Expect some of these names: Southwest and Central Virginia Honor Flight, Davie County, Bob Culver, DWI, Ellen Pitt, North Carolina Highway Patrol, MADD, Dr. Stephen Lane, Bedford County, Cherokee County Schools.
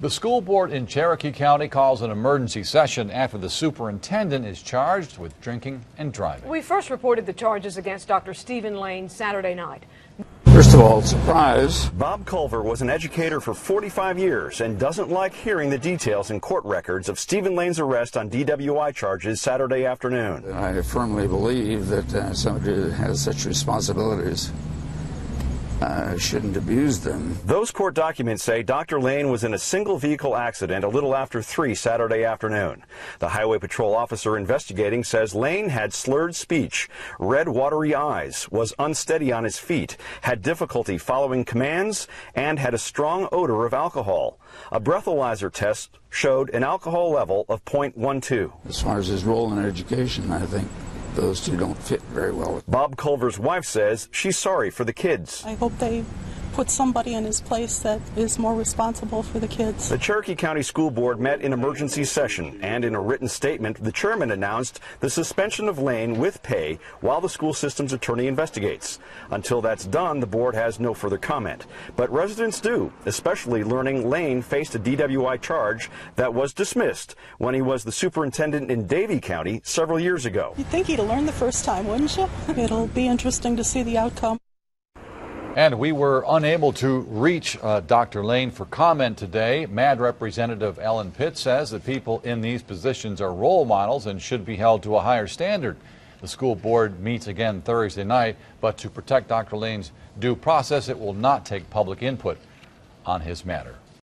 The school board in Cherokee County calls an emergency session after the superintendent is charged with drinking and driving. We first reported the charges against Dr. Stephen Lane Saturday night. First of all, surprise. Bob Culver was an educator for 45 years and doesn't like hearing the details in court records of Stephen Lane's arrest on DWI charges Saturday afternoon. I firmly believe that somebody who has such responsibilities shouldn't abuse them. Those court documents say Dr. Lane was in a single vehicle accident a little after 3 Saturday afternoon. The Highway Patrol officer investigating says Lane had slurred speech, red watery eyes, was unsteady on his feet, had difficulty following commands, and had a strong odor of alcohol. A breathalyzer test showed an alcohol level of 0.12. As far as his role in education, I think those two don't fit very well. Bob Culver's wife says she's sorry for the kids. I hope they put somebody in his place that is more responsible for the kids. The Cherokee County School Board met in emergency session, and in a written statement, the chairman announced the suspension of Lane with pay while the school system's attorney investigates. Until that's done, the board has no further comment. But residents do, especially learning Lane faced a DWI charge that was dismissed when he was the superintendent in Davie County several years ago. You'd think he'd have learned the first time, wouldn't you? It'll be interesting to see the outcome. And we were unable to reach Dr. Lane for comment today. MADD Representative Ellen Pitt says that people in these positions are role models and should be held to a higher standard. The school board meets again Thursday night, but to protect Dr. Lane's due process, it will not take public input on his matter.